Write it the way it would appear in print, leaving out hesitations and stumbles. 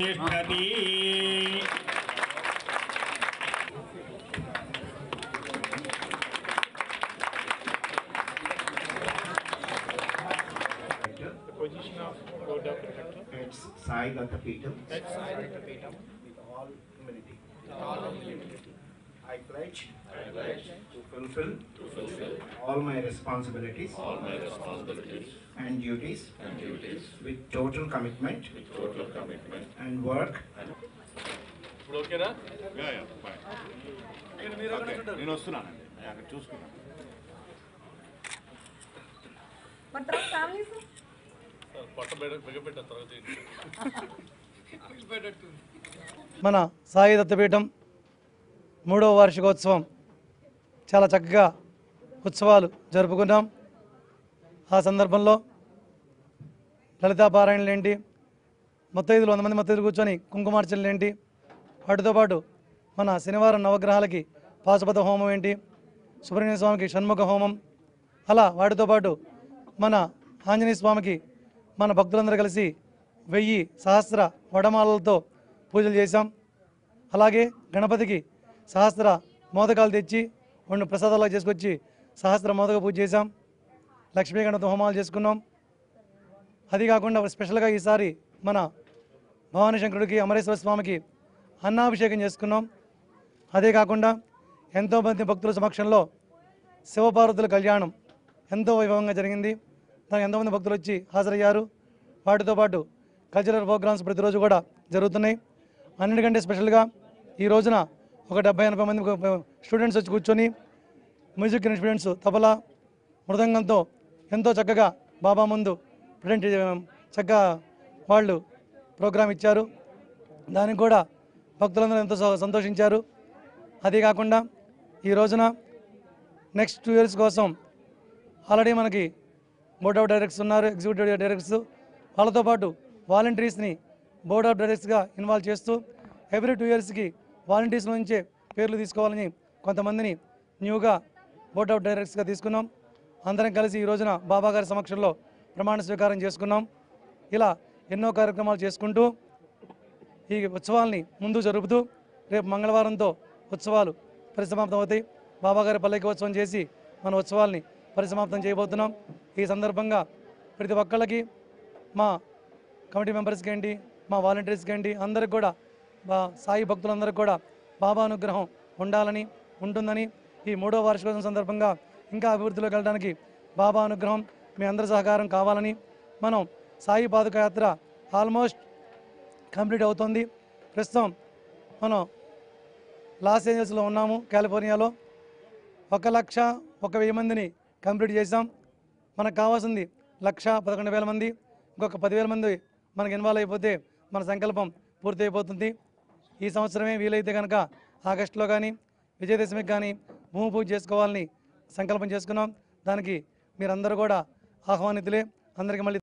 The position of board of directors. It's Sai Datta Peetham. With all humility. I pledge to fulfill all my responsibilities and duties with total commitment and work. Okay, na? Yeah, fine. Okay. But family, sir? మన సాయి దత్తపీఠం మూడవ వార్షికోత్సవం చాలా చక్కగా ఉత్సవాలు జరుపుకున్నాం. ఆ సందర్భంలో లలితా పారాయణలేంటి, ముత్తైదులు 100 మంది ముత్తైదులు కూర్చొని కుంకుమార్చనలేంటి, వాటితో పాటు మన శనివారం నవగ్రహాలకి పాశుపత హోమం ఏంటి, సుబ్రహ్మణ్య స్వామికి షణ్ముఖ హోమం, అలా వాటితో పాటు మన ఆంజనేయ స్వామికి మన భక్తులందరూ కలిసి 1000 సహస్ర వడమాలలతో పూజలు చేశాం. అలాగే గణపతికి 1000 మోదకాలు తెచ్చి 2 ప్రసాదాలు చేసుకొచ్చి 1000 మోదక పూజ చేశాం. లక్ష్మీ గణపతి హోమాలు చేసుకున్నాం. అది కాకుండా స్పెషల్గా ఈసారి మన భవానీశంకరుడికి అమరేశ్వర స్వామికి అన్నాభిషేకం చేసుకున్నాం. అదే కాకుండా ఎంతోమంది భక్తుల సమక్షంలో శివపార్వతుల కళ్యాణం ఎంతో వైభవంగా జరిగింది. దానికి ఎంతోమంది భక్తులు వచ్చి హాజరయ్యారు. వాటితో పాటు కల్చరల్ ప్రోగ్రామ్స్ ప్రతిరోజు కూడా జరుగుతున్నాయి. అన్నిటికంటే స్పెషల్గా ఈ రోజున ఒక 70-80 మంది స్టూడెంట్స్ వచ్చి కూర్చొని మ్యూజిక్ ఇన్స్ట్రుమెంట్స్ తబలా మృదంగంతో ఎంతో చక్కగా బాబా ముందు ప్రజెంట్ చక్కగా వాళ్ళు ప్రోగ్రాం ఇచ్చారు. దానికి కూడా భక్తులందరూ ఎంతో సంతోషించారు. అదే కాకుండా ఈ రోజున నెక్స్ట్ 2 years కోసం ఆల్రెడీ మనకి బోర్డ్ ఆఫ్ డైరెక్టర్స్ ఉన్నారు, ఎగ్జిక్యూటివ్ డైరెక్టర్స్, వాళ్ళతో పాటు వాలంటీర్స్ని బోర్డ్ ఆఫ్ డైరెక్టర్స్గా ఇన్వాల్వ్ చేస్తూ ఎవ్రీ 2 yearsకి వాలంటీర్స్ నుంచే పేర్లు తీసుకోవాలని కొంతమందిని న్యూగా బోర్డ్ ఆఫ్ డైరెక్టర్స్గా తీసుకున్నాం. అందరం కలిసి ఈ రోజున బాబాగారి సమక్షంలో ప్రమాణ స్వీకారం చేసుకున్నాం. ఇలా ఎన్నో కార్యక్రమాలు చేసుకుంటూ ఈ ఉత్సవాల్ని ముందు జరుపుతూ రేపు మంగళవారంతో ఉత్సవాలు పరిసమాప్తం అవుతాయి. బాబాగారి పల్లకి ఉత్సవం చేసి మన ఉత్సవాల్ని పరిసమాప్తం చేయబోతున్నాం. ఈ సందర్భంగా ప్రతి ఒక్కళ్ళకి మా కమిటీ మెంబర్స్కి ఏంటి, మా వాలంటీర్స్కి ఏంటి, అందరికి కూడా సాయి భక్తులందరికీ కూడా బాబా అనుగ్రహం ఉంటుందని ఈ 3వ వార్షికోత్సవం సందర్భంగా ఇంకా అభివృద్ధిలోకి వెళ్ళడానికి బాబా అనుగ్రహం మీ అందరి సహకారం కావాలని, మనం సాయి పాదుక యాత్ర ఆల్మోస్ట్ కంప్లీట్ అవుతుంది. ప్రస్తుతం మనం లాస్ ఏంజల్స్లో ఉన్నాము, కాలిఫోర్నియాలో 1,01,000 మందిని కంప్లీట్ చేసాం. మనకు కావాల్సింది 1,11,000 మంది, ఇంకొక 10,000 మంది మనకు ఇన్వాల్వ్ అయిపోతే మన సంకల్పం పూర్తి అయిపోతుంది. ఈ సంవత్సరమే వీలైతే కనుక ఆగస్టులో కానీ విజయదశమికి కానీ భూమి పూజ చేసుకోవాలని సంకల్పం చేసుకున్నాం. దానికి మీరందరూ కూడా ఆహ్వానితులే. అందరికీ మళ్ళీ